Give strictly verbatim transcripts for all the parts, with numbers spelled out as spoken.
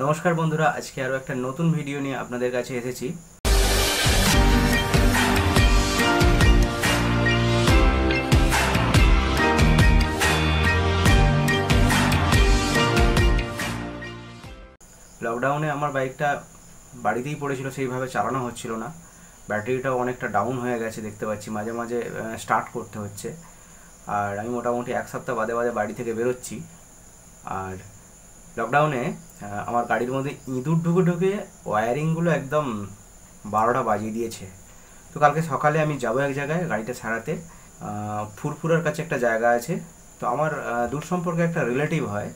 नमस्कार बंधुरा आज के आरो एक नतून भिडियो निये आपनादेर काछे एसेछि। लकडाउने आमार बाइकटा बाड़ीतेई पड़ेछिलो सेइभावे चालानो हच्छिलो ना, ব্যাটারিটা অনেকটা ডাউন হয়ে গেছে দেখতে পাচ্ছি, মাঝে মাঝে স্টার্ট করতে হচ্ছে। আর আমি মোটামুটি এক সপ্তাহ বাদে বাদে বাড়ি থেকে বেরোচ্ছি। আর লকডাউনে আমার গাড়ির মধ্যে ইঁদুর ঢুকে ঢুকে ওয়্যারিংগুলো একদম বারোটা বাজিয়ে দিয়েছে। তো কালকে সকালে আমি যাবো এক জায়গায় গাড়িটা সারাতে, ফুরফুরার কাছে একটা জায়গা আছে। তো আমার দূর সম্পর্কে একটা রিলেটিভ হয়,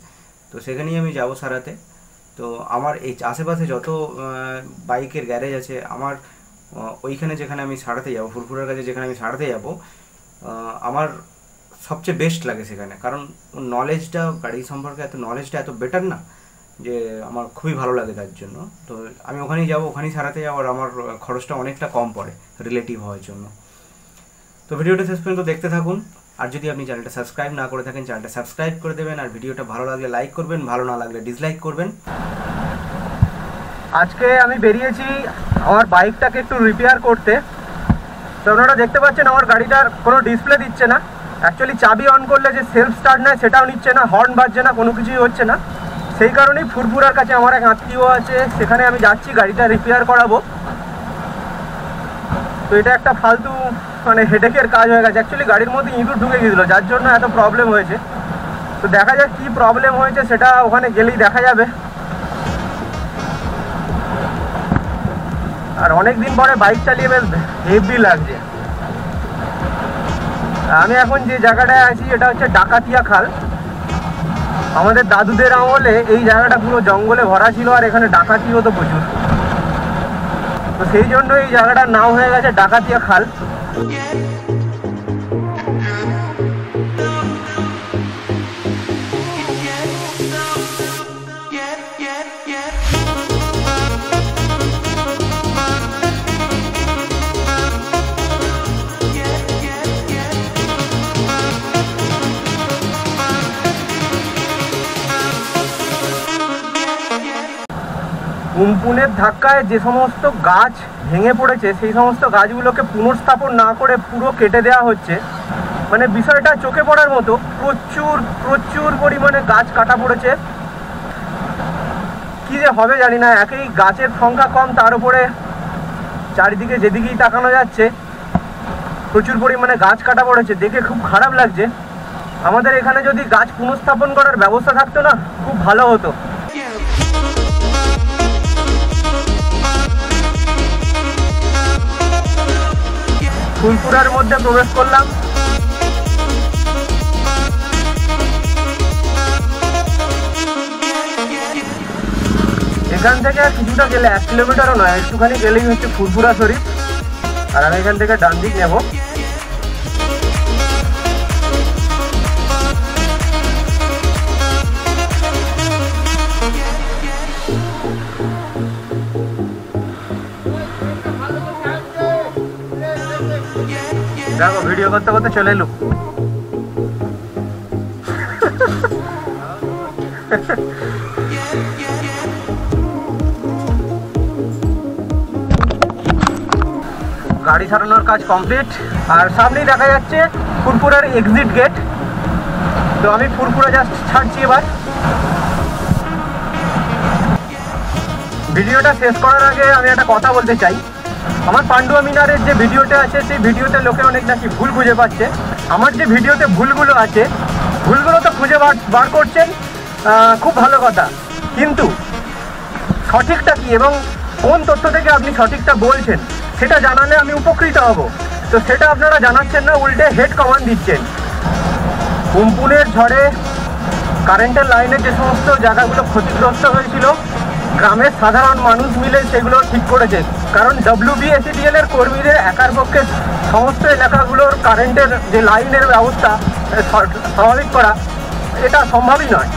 তো সেখানেই আমি যাবো সারাতে। তো আমার এই আশেপাশে যত বাইকের গ্যারেজ আছে আমার ওইখানে যেখানে আমি সারাতে যাবো, ফুরফুরার কাছে যেখানে আমি সারাতে যাবো, আমার সবচেয়ে বেস্ট লাগে সেখানে। কারণ নলেজটা গাড়ি সম্পর্কে এত নলেজটা এত বেটার না, যে আমার খুবই ভালো লাগে তার জন্য। তো আমি ওখানেই যাবো, ওখানেই সারাতে যাবো, আর আমার খরচটা অনেকটা কম পড়ে রিলেটিভ হওয়ার জন্য। তো ভিডিওটা শেষ পর্যন্ত দেখতে থাকুন। আর যদি আপনি চ্যানেলটা সাবস্ক্রাইব না করে থাকেন চ্যানেলটা সাবস্ক্রাইব করে দেবেন। আর ভিডিওটা ভালো লাগলে লাইক করবেন, ভালো না লাগলে ডিসলাইক করবেন। আজকে আমি বেরিয়েছি আমার বাইকটাকে একটু রিপেয়ার করতে। তো আপনারা দেখতে পাচ্ছেন আমার গাড়িটার কোনো ডিসপ্লে দিচ্ছে না, অ্যাকচুয়ালি চাবি অন করলে যে সেলফ স্টার্ট নেয় সেটাও নিচ্ছে না, হর্ন বাজছে না, কোনো কিছুই হচ্ছে না। সেই কারণেই ফুরফুরার কাছে আমার এক আত্মীয় আছে, সেখানে আমি যাচ্ছি গাড়িটা রিপেয়ার করাবো। তো এটা একটা ফালতু মানে হেডেকের কাজ হয়ে গেছে, অ্যাকচুয়ালি গাড়ির মধ্যে ইঁদুর ঢুকে গিয়েছিলো যার জন্য এত প্রবলেম হয়েছে। তো দেখা যাক কী প্রবলেম হয়েছে সেটা ওখানে গেলেই দেখা যাবে। আর অনেক দিন পরে বাইক চালিয়ে বেশ হেভি লাগছে। আমি এখন যে জায়গাটায় আছি এটা হচ্ছে ডাকাতিয়া খাল। আমাদের দাদুদের আমলে এই জায়গাটা পুরো জঙ্গলে ভরা ছিল, আর এখানে ডাকাতি হতো প্রচুর। তো সেই জন্য এই জায়গাটার নাম হয়ে গেছে ডাকাতিয়া খাল। উমপুনের ধাক্কায় যে সমস্ত গাছ ভেঙে পড়েছে সেই সমস্ত গাছগুলোকে পুনর্স্থাপন না করে পুরো কেটে দেওয়া হচ্ছে। মানে বিষয়টা চোখে পড়ার মতো, প্রচুর প্রচুর পরিমাণে গাছ কাটা পড়েছে। কী যে হবে জানি না, একেই গাছের সংখ্যা কম, তার উপরে চারিদিকে যেদিকেই তাকানো যাচ্ছে প্রচুর পরিমাণে গাছ কাটা পড়েছে, দেখে খুব খারাপ লাগছে। আমাদের এখানে যদি গাছ পুনঃস্থাপন করার ব্যবস্থা থাকতো না খুব ভালো হতো। ফুলপুরার মধ্যে প্রবেশ করলাম। এখান থেকে কিছুটা গেলে এক কিলোমিটারও নয়, একটুখানি গেলেই হচ্ছে ফুলপুরা শরীফ। আর আমি এখান থেকে ডান দিক নেব। দেখো ভিডিও করতে করতে চলে এলো। গাড়ি সারানোর কাজ কমপ্লিট, আর সামনেই দেখা যাচ্ছে ফুরফুরার এক্সিট গেট। তো আমি ফুরফুরা জাস্ট ছাড়ছি। এবার ভিডিওটা শেষ করার আগে আমি একটা কথা বলতে চাই। আমার পান্ডুয়া মিনারের যে ভিডিওটা আছে সেই ভিডিওতে লোকে অনেক নাকি ভুল খুঁজে পাচ্ছে। আমার যে ভিডিওতে ভুলগুলো আছে ভুলগুলো তো খুঁজে বার করছেন, খুব ভালো কথা, কিন্তু সঠিকটা কি এবং কোন তথ্য থেকে আপনি সঠিকটা বলছেন সেটা জানালে আমি উপকৃত হব। তো সেটা আপনারা জানাচ্ছেন না, উল্টে হেড কমান্ড দিচ্ছেন। উমপুনের ঝড়ে কারেন্টের লাইনের যে সমস্ত জায়গাগুলো ক্ষতিগ্রস্ত হয়েছিল গ্রামের সাধারণ মানুষ মিলে সেগুলো ঠিক করেছে, কারণ ডব্লিউবিএসিডিএল এর কর্মীদের একার পক্ষে সমস্ত এলাকাগুলোর কারেন্টের যে লাইনের ব্যবস্থা স্বাভাবিক করা এটা সম্ভবই নয়।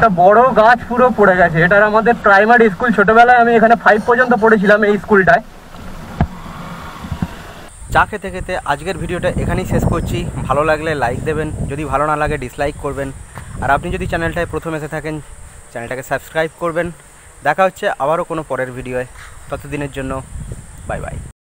একটা বড় গাছ পুরো পড়ে গেছে। এটা আমাদের প্রাইমারি স্কুল, ছোটবেলায় আমি এখানে ফাইভ পর্যন্ত পড়েছিলাম এই স্কুলটায়। চা খেতে খেতে আজকের ভিডিওটা এখানেই শেষ করছি। ভালো লাগলে লাইক দেবেন, যদি ভালো না লাগে ডিসলাইক করবেন। আর আপনি যদি চ্যানেলটায় প্রথম এসে থাকেন চ্যানেলটাকে সাবস্ক্রাইব করবেন। দেখা হচ্ছে আবারও কোনো পরের ভিডিওয়, ততদিনের জন্য বাই বাই।